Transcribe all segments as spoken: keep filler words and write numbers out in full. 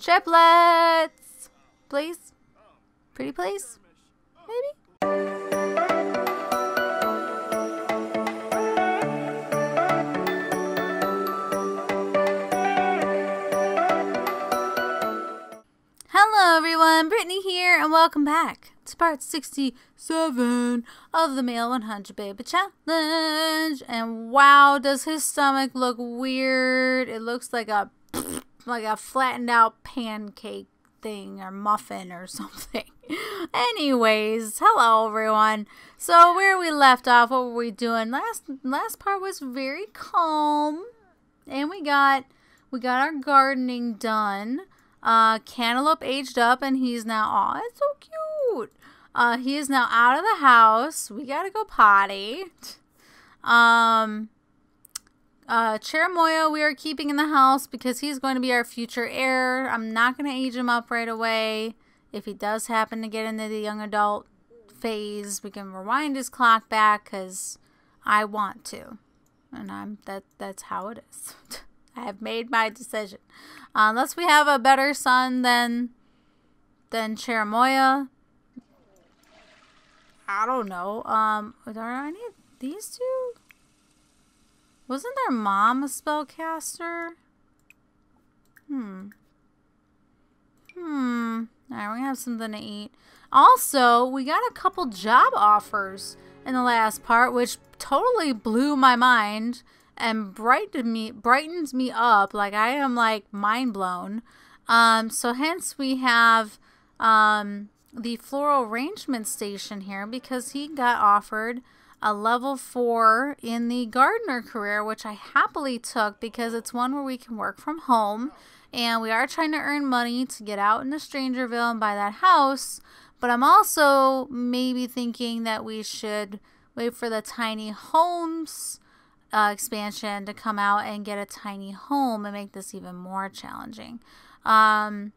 Triplets! Please? Pretty please? Maybe? Hello everyone, Brittney here and welcome back to part sixty-seven of the Male one hundred Baby Challenge. And wow, does his stomach look weird. It looks like a like a flattened out pancake thing or muffin or something. Anyways, hello everyone. So where we left off, what were we doing? Last last part was very calm, and we got we got our gardening done. Uh, Cantaloupe aged up, and he's now aw, it's so cute. Uh, he is now out of the house. We gotta go potty. Um. Uh, Cherimoya we are keeping in the house because he's going to be our future heir. I'm not going to age him up right away. If he does happen to get into the young adult phase, we can rewind his clock back because I want to. And I'm that that's how it is. I have made my decision. Uh, unless we have a better son than, than Cherimoya. I don't know. Um, are any of these two? Wasn't their mom a spellcaster? Hmm. Hmm. Alright, we have something to eat. Also, we got a couple job offers in the last part, which totally blew my mind and brightened me, brightens me up. Like, I am, like, mind blown. Um, so, hence, we have um, the floral arrangement station here because he got offered a level four in the gardener career, which I happily took because it's one where we can work from home and we are trying to earn money to get out into StrangerVille and buy that house. But I'm also maybe thinking that we should wait for the tiny homes uh, expansion to come out and get a tiny home and make this even more challenging. Um,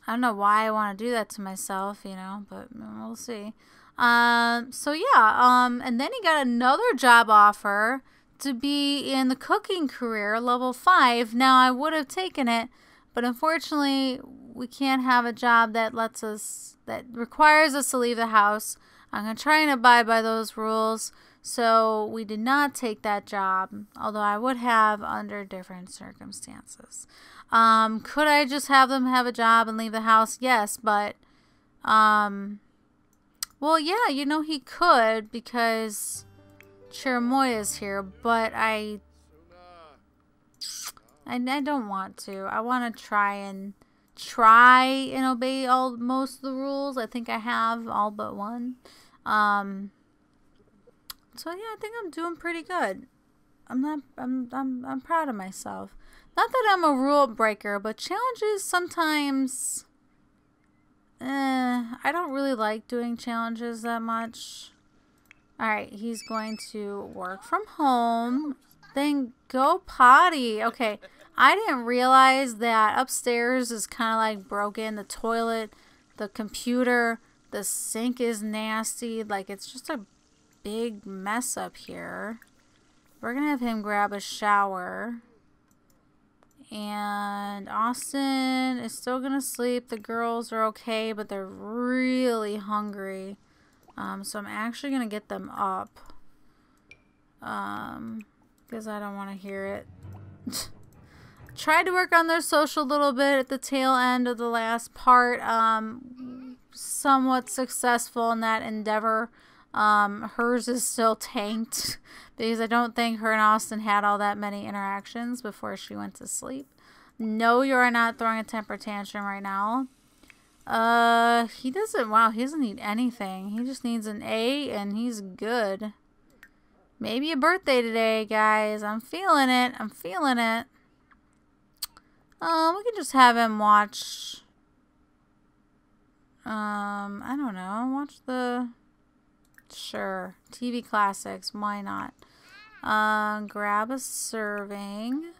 I don't know why I want to do that to myself, you know, but we'll see. Um, so yeah, um, and then he got another job offer to be in the cooking career, level five. Now I would have taken it, but unfortunately we can't have a job that lets us, that requires us to leave the house. I'm going to try and abide by those rules. So we did not take that job, although I would have under different circumstances. Um, could I just have them have a job and leave the house? Yes, but, um... well, yeah, you know, he could because Cherimoya's here, but I, I, I don't want to. I want to try and try and obey all most of the rules. I think I have all but one. Um, so yeah, I think I'm doing pretty good. I'm not. I'm. I'm. I'm proud of myself. Not that I'm a rule breaker, but challenges sometimes. Uh, I don't really like doing challenges that much. Alright, he's going to work from home. Then go potty. Okay, I didn't realize that upstairs is kind of like broken. The toilet, the computer, the sink is nasty. Like, it's just a big mess up here. We're going to have him grab a shower. And Austin is still gonna sleep. The girls are okay, but they're really hungry. Um, so I'm actually gonna get them up. Um, because I don't want to hear it. Tried to work on their social a little bit at the tail end of the last part. Um, somewhat successful in that endeavor. Um, hers is still tanked because I don't think her and Austin had all that many interactions before she went to sleep. No, you are not throwing a temper tantrum right now. Uh, he doesn't, wow, he doesn't need anything. He just needs an A and he's good. Maybe a birthday today, guys. I'm feeling it. I'm feeling it. Um, we can just have him watch. Um, I don't know. Watch the... Sure. T V classics. Why not? Uh, grab a serving.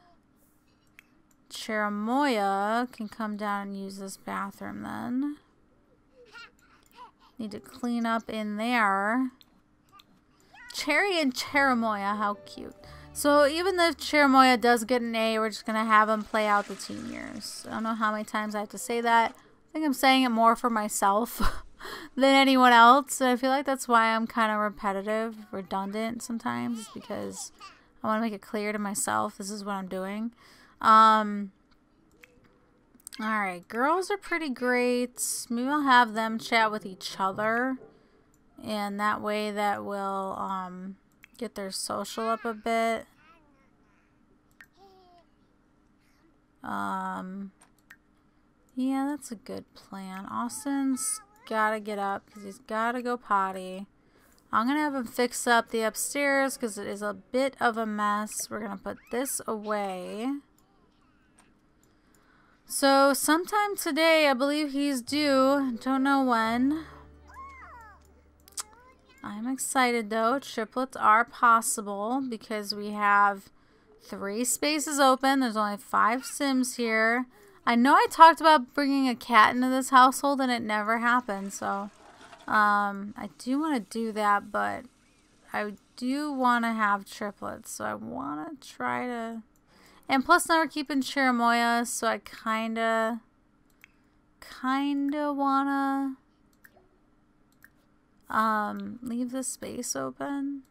Cherimoya can come down and use this bathroom then. Need to clean up in there. Cherry and Cherimoya. How cute. So even if Cherimoya does get an A, we're just going to have him play out the teen years. I don't know how many times I have to say that. I think I'm saying it more for myself than anyone else. And I feel like that's why I'm kind of repetitive, redundant sometimes. It's because I want to make it clear to myself this is what I'm doing. Um, Alright, girls are pretty great. Maybe I'll have them chat with each other. And that way that will um, get their social up a bit. Um, yeah, that's a good plan. Austin's gotta get up because he's gotta go potty. I'm gonna have him fix up the upstairs because it is a bit of a mess. We're gonna put this away. So sometime today, I believe he's due. Don't know when. I'm excited though. Triplets are possible because we have three spaces open. There's only five Sims here. I know I talked about bringing a cat into this household and it never happened. So um, I do want to do that, but I do want to have triplets. So I want to try to... And plus now we're keeping Cherimoya, so I kinda, kinda wanna um, leave this space open.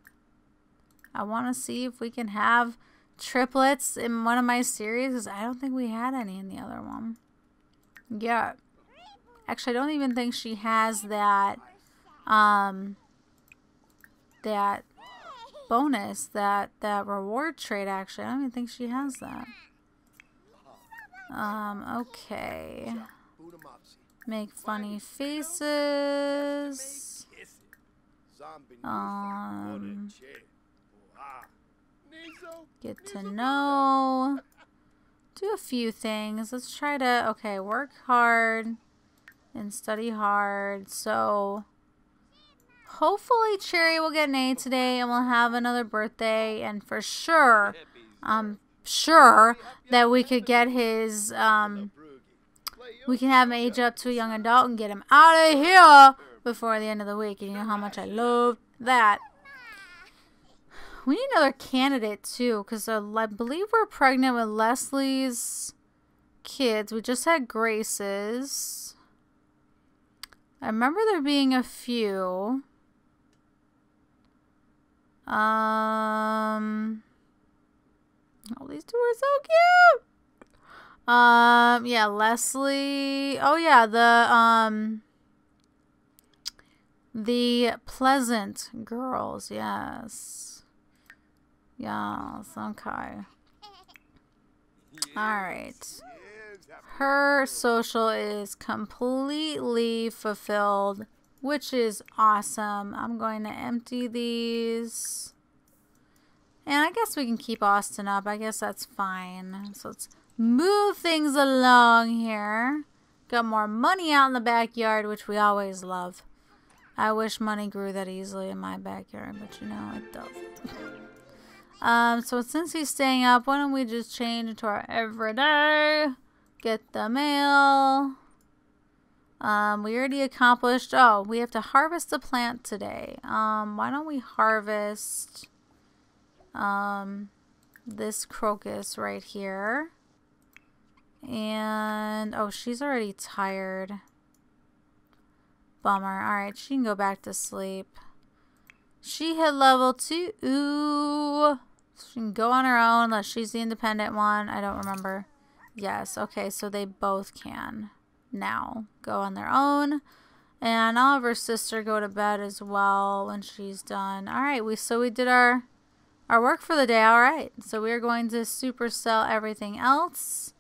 I wanna see if we can have triplets in one of my series, because I don't think we had any in the other one. Yeah. Actually, I don't even think she has that, um, that... bonus, that that reward trait. Actually, I don't even think she has that. Um okay, make funny faces. Um get to know, do a few things. Let's try to, okay, work hard and study hard. So hopefully Cherry will get an A today and we'll have another birthday, and for sure, I'm sure that we could get his, um, we can have him age up to a young adult and get him out of here before the end of the week. And you know how much I love that. We need another candidate too, because I believe we're pregnant with Leslie's kids. We just had Grace's. I remember there being a few. Um, oh, these two are so cute. Um, yeah, Leslie. Oh, yeah, the um, the Pleasant girls. Yes, yes. Okay. All right. Her social is completely fulfilled, which is awesome. I'm going to empty these. And I guess we can keep Austin up. I guess that's fine. So let's move things along here. Got more money out in the backyard, which we always love. I wish money grew that easily in my backyard, but you know, it doesn't. um, so since he's staying up, why don't we just change into our everyday? Get the mail. Um, we already accomplished. Oh, we have to harvest the plant today. Um, why don't we harvest um, this crocus right here? And, oh, she's already tired. Bummer. All right, she can go back to sleep. She hit level two. Ooh. She can go on her own unless she's the independent one. I don't remember. Yes, okay, so they both can now go on their own. And I'll have her sister go to bed as well when she's done. All right, we so we did our, our work for the day. All right, so we are going to supersell everything else.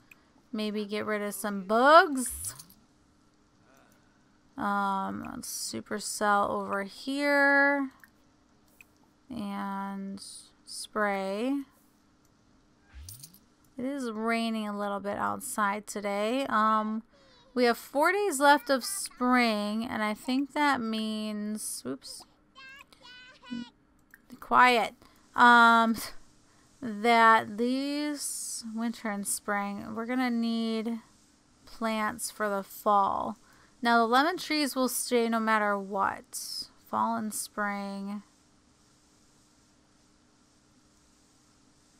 Maybe get rid of some bugs. Um, let's supersell over here. And spray. It is raining a little bit outside today. Um, we have four days left of spring, and I think that means... Oops. Quiet. Um, that these... Winter and spring. We're going to need plants for the fall. Now, the lemon trees will stay no matter what. Fall and spring...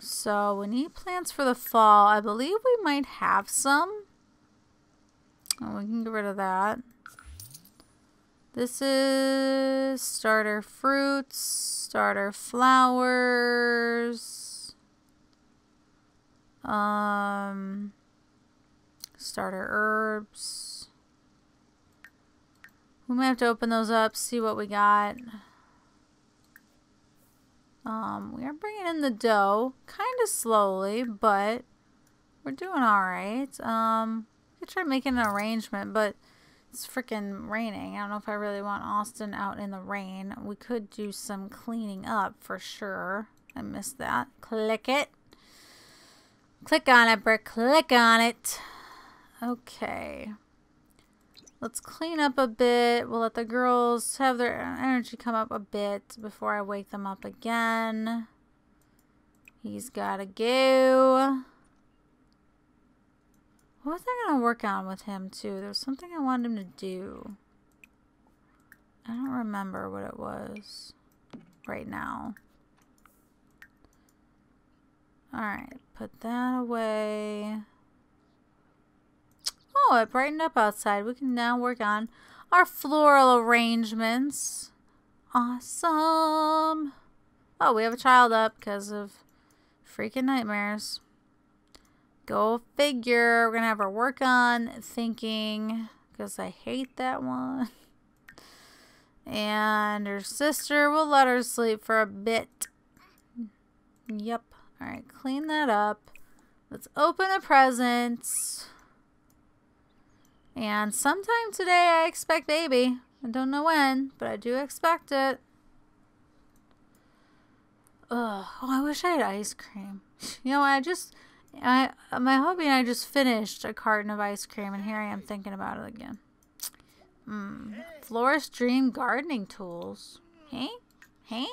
So we need plants for the fall. I believe we might have some. Oh, we can get rid of that. This is starter fruits, starter flowers, um, starter herbs. We may have to open those up, see what we got. Um, we are bringing in the dough kind of slowly, but we're doing all right. Um, we could try making an arrangement, but it's freaking raining. I don't know if I really want Austin out in the rain. We could do some cleaning up for sure. I missed that. Click it. Click on it, Brick. Click on it. Okay. Let's clean up a bit. We'll let the girls have their energy come up a bit before I wake them up again. He's gotta go. What was I gonna work on with him too? There's something I wanted him to do. I don't remember what it was right now. Alright, put that away. Oh, it brightened up outside. We can now work on our floral arrangements. Awesome. Oh, we have a child up because of freaking nightmares. Go figure. We're going to have her work on thinking because I hate that one. And her sister, we'll let her sleep for a bit. Yep. All right, clean that up. Let's open the presents. And sometime today I expect baby. I don't know when, but I do expect it. Ugh. Oh, I wish I had ice cream. You know, I just, I, my hubby and I just finished a carton of ice cream, and here I am thinking about it again. Mm. Florist Dream gardening tools. Hey? Hey?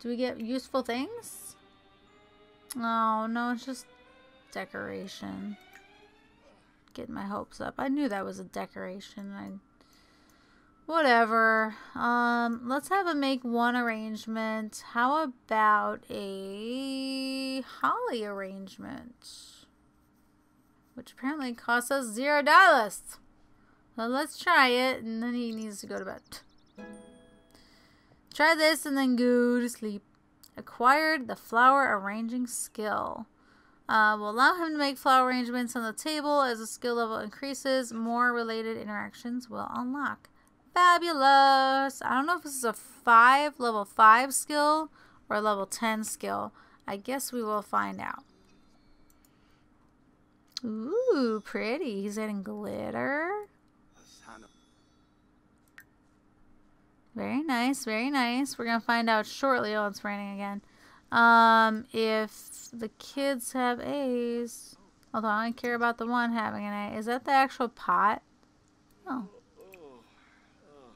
Do we get useful things? Oh, no, it's just decoration. Getting my hopes up. I knew that was a decoration. I, whatever. Um, let's have a make one arrangement. How about a holly arrangement? Which apparently costs us zero dollars. Well, let's try it, and then he needs to go to bed. Try this and then go to sleep. Acquired the flower arranging skill. Uh, will allow him to make flower arrangements on the table. As the skill level increases, more related interactions will unlock. Fabulous! I don't know if this is a five, level five skill or a level ten skill. I guess we will find out. Ooh, pretty. He's adding glitter. Very nice, very nice. We're going to find out shortly. Oh, it's raining again. Um, if the kids have A's, although I don't care about the one having an A. Is that the actual pot? Oh.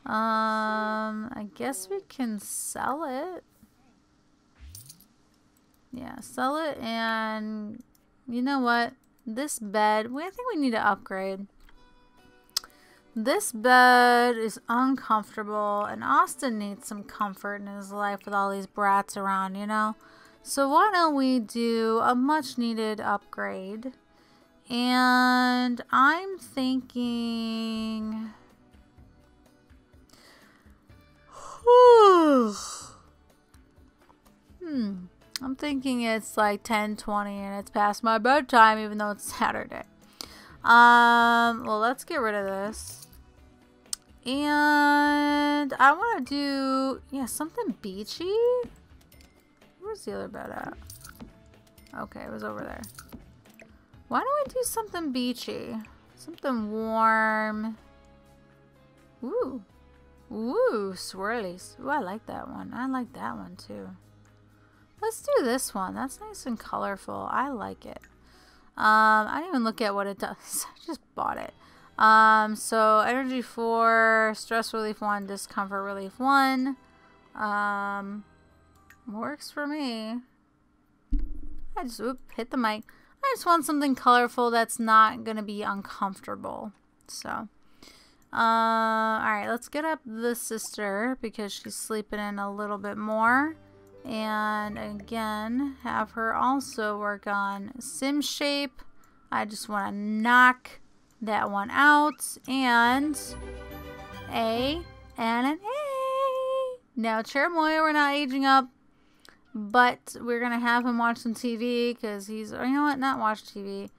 Um, I guess we can sell it. Yeah, sell it, and you know what? This bed, we, I think we need to upgrade. This bed is uncomfortable, and Austin needs some comfort in his life with all these brats around, you know? So why don't we do a much-needed upgrade? And I'm thinking... hmm. I'm thinking it's like ten twenty, and it's past my bedtime, even though it's Saturday. Um, well, let's get rid of this. And I want to do, yeah, something beachy. Where's the other bed at? Okay, it was over there. Why don't we do something beachy? Something warm. Ooh. Ooh, swirlies. Ooh, I like that one. I like that one, too. Let's do this one. That's nice and colorful. I like it. Um, I didn't even look at what it does. I just bought it. Um, so energy four, stress relief one, discomfort relief one. Um, works for me. I just whoop, hit the mic. I just want something colorful that's not gonna be uncomfortable. So, uh, all right, let's get up the sister because she's sleeping in a little bit more, And again, have her also work on sim shape. I just want to knock that one out. And A and an A. Now, Cherimoya, we're not aging up, but we're going to have him watch some T V because he's, or you know what, not watch T V.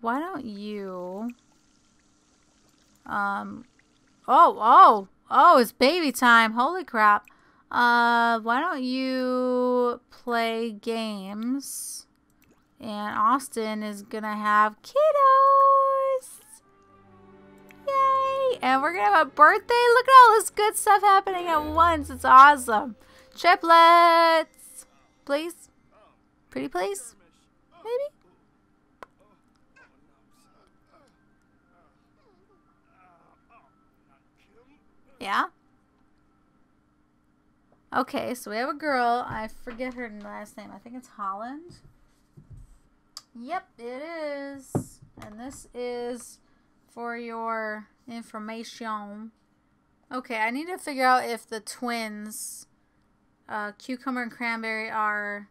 Why don't you, um, oh, oh, oh, it's baby time. Holy crap. Uh, why don't you play games? And Austin is going to have kiddos. Yay. And we're going to have a birthday. Look at all this good stuff happening at once. It's awesome. Triplets. Please. Pretty please. Maybe. Yeah. Okay, so we have a girl. I forget her last name. I think it's Holland. Yep, it is. And this is for your information. Okay, I need to figure out if the twins, uh, Cucumber and Cranberry, are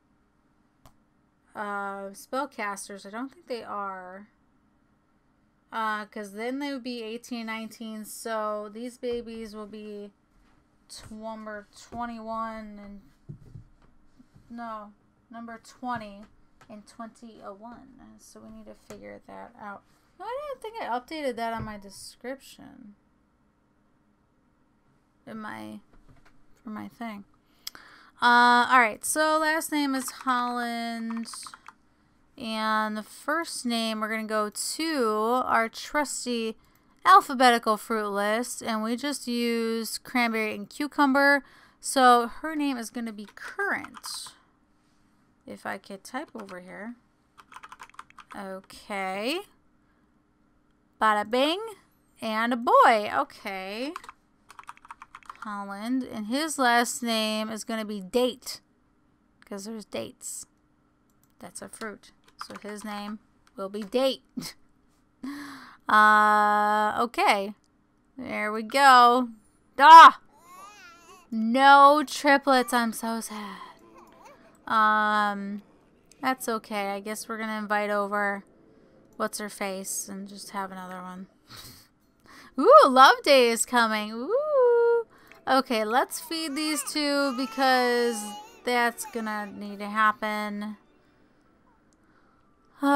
uh, spellcasters. I don't think they are. Because uh, then they would be eighteen, nineteen. So these babies will be number twenty-one and no, number twenty and twenty-one. So we need to figure that out. No, I don't think I updated that on my description. In my for my thing. Uh, all right. So last name is Holland. And the first name we're going to go to our trusty alphabetical fruit list. And we just use Cranberry and Cucumber. So her name is going to be Currant. If I could type over here. Okay. Bada bing. And a boy. Okay. Holland. And his last name is going to be Date. Because there's dates. That's a fruit. So his name will be Date. uh, okay. There we go. Ah! No triplets. I'm so sad. Um, that's okay. I guess we're going to invite over What's-Her-Face and just have another one. Ooh, Love Day is coming. Ooh. Okay, let's feed these two because that's going to need to happen. Oh,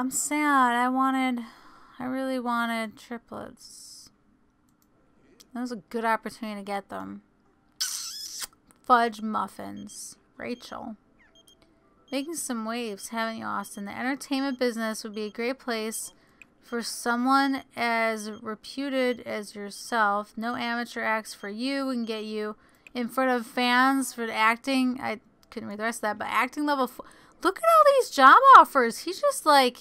I'm sad. I wanted, I really wanted triplets. That was a good opportunity to get them. Fudge muffins. Rachel. Making some waves, haven't you, Austin? The entertainment business would be a great place for someone as reputed as yourself. No amateur acts for you. We can get you in front of fans for the acting. I couldn't read the rest of that, but acting level four. Look at all these job offers. He's just like,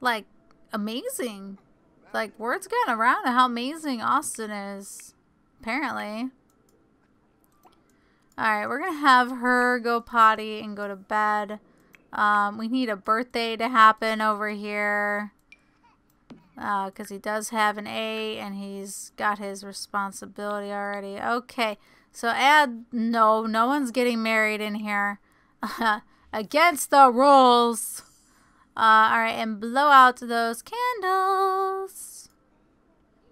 like amazing. Like word's gotten around how amazing Austin is, apparently. All right, we're gonna have her go potty and go to bed. Um, we need a birthday to happen over here uh, because he does have an A and he's got his responsibility already. Okay, so add no, no one's getting married in here. Against the rules. Uh, all right, and blow out those candles.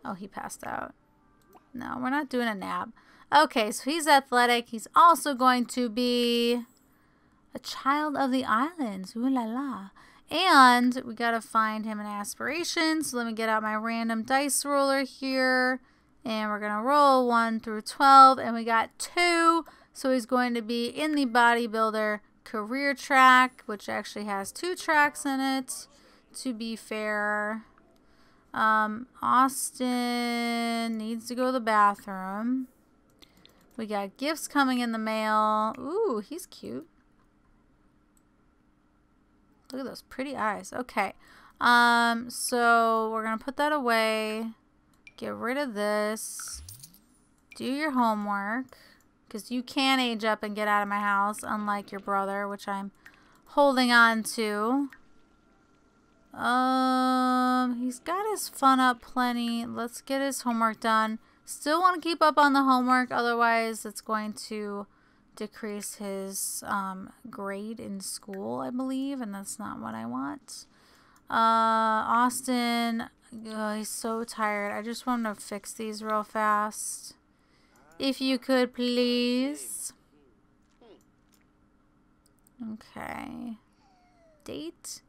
Oh, he passed out. No, we're not doing a nap. Okay, so he's athletic. He's also going to be a child of the islands. Ooh la la. And we got to find him an aspiration. So let me get out my random dice roller here. And we're going to roll one through twelve. And we got two. So he's going to be in the bodybuilder career track, which actually has two tracks in it, to be fair. Um, Austin needs to go to the bathroom. We got gifts coming in the mail. Ooh, he's cute. Look at those pretty eyes. Okay. Um, so we're going to put that away. Get rid of this. Do your homework. Because you can age up and get out of my house, unlike your brother, which I'm holding on to. Um, he's got his fun up plenty. Let's get his homework done. Still want to keep up on the homework, otherwise it's going to decrease his um, grade in school, I believe, and that's not what I want. Uh, Austin, oh, he's so tired. I just want to fix these real fast. If you could, please. Okay. Date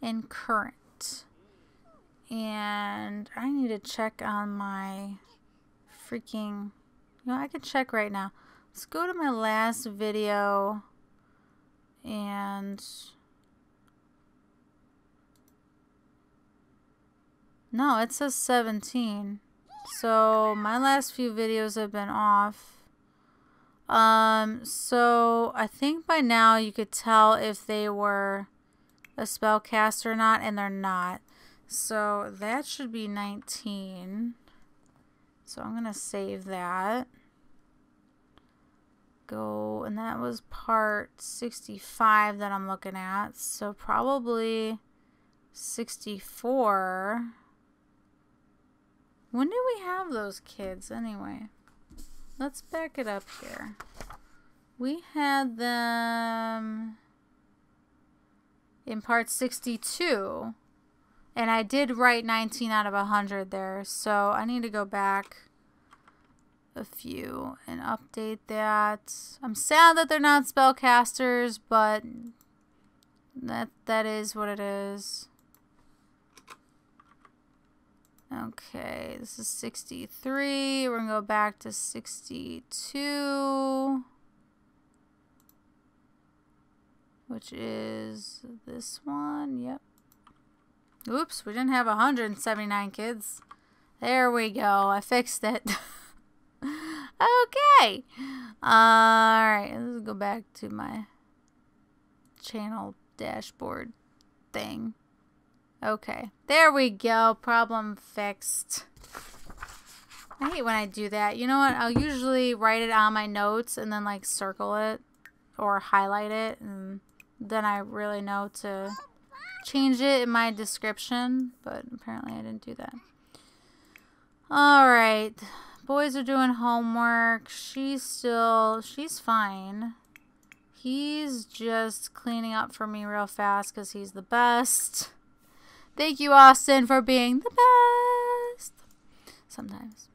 and Currant. And I need to check on my freaking... No, I can check right now. Let's go to my last video and... No, it says seventeen. So my last few videos have been off. Um, so I think by now you could tell if they were a spellcaster or not, and they're not. So that should be nineteen. So I'm gonna save that. Go, and that was part sixty-five that I'm looking at. So probably sixty-four. When do we have those kids anyway? Let's back it up here. We had them in part sixty-two. And I did write nineteen out of one hundred there. So I need to go back a few and update that. I'm sad that they're not spellcasters, but that that is what it is. Okay, this is sixty-three. We're going to go back to sixty-two, which is this one. Yep. Oops, we didn't have one hundred seventy-nine kids. There we go. I fixed it. Okay. Uh, all right, let's go back to my channel dashboard thing. Okay, there we go. Problem fixed. I hate when I do that. You know what? I'll usually write it on my notes and then like circle it or highlight it, and then I really know to change it in my description, but apparently I didn't do that. All right. Boys are doing homework. She's still, she's fine. He's just cleaning up for me real fast because he's the best. Thank you, Austin, for being the best. Sometimes.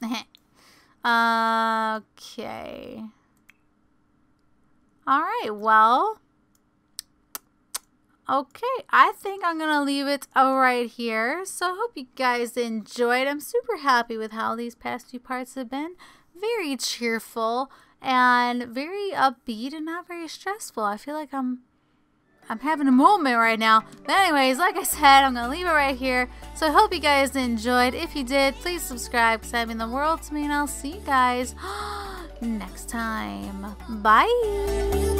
Okay. All right, well. Okay, I think I'm going to leave it right here. So I hope you guys enjoyed. I'm super happy with how these past few parts have been. Very cheerful and very upbeat and not very stressful. I feel like I'm... I'm having a moment right now. But anyways, like I said, I'm going to leave it right here. So I hope you guys enjoyed. If you did, please subscribe because I mean the world to me. And I'll see you guys next time. Bye.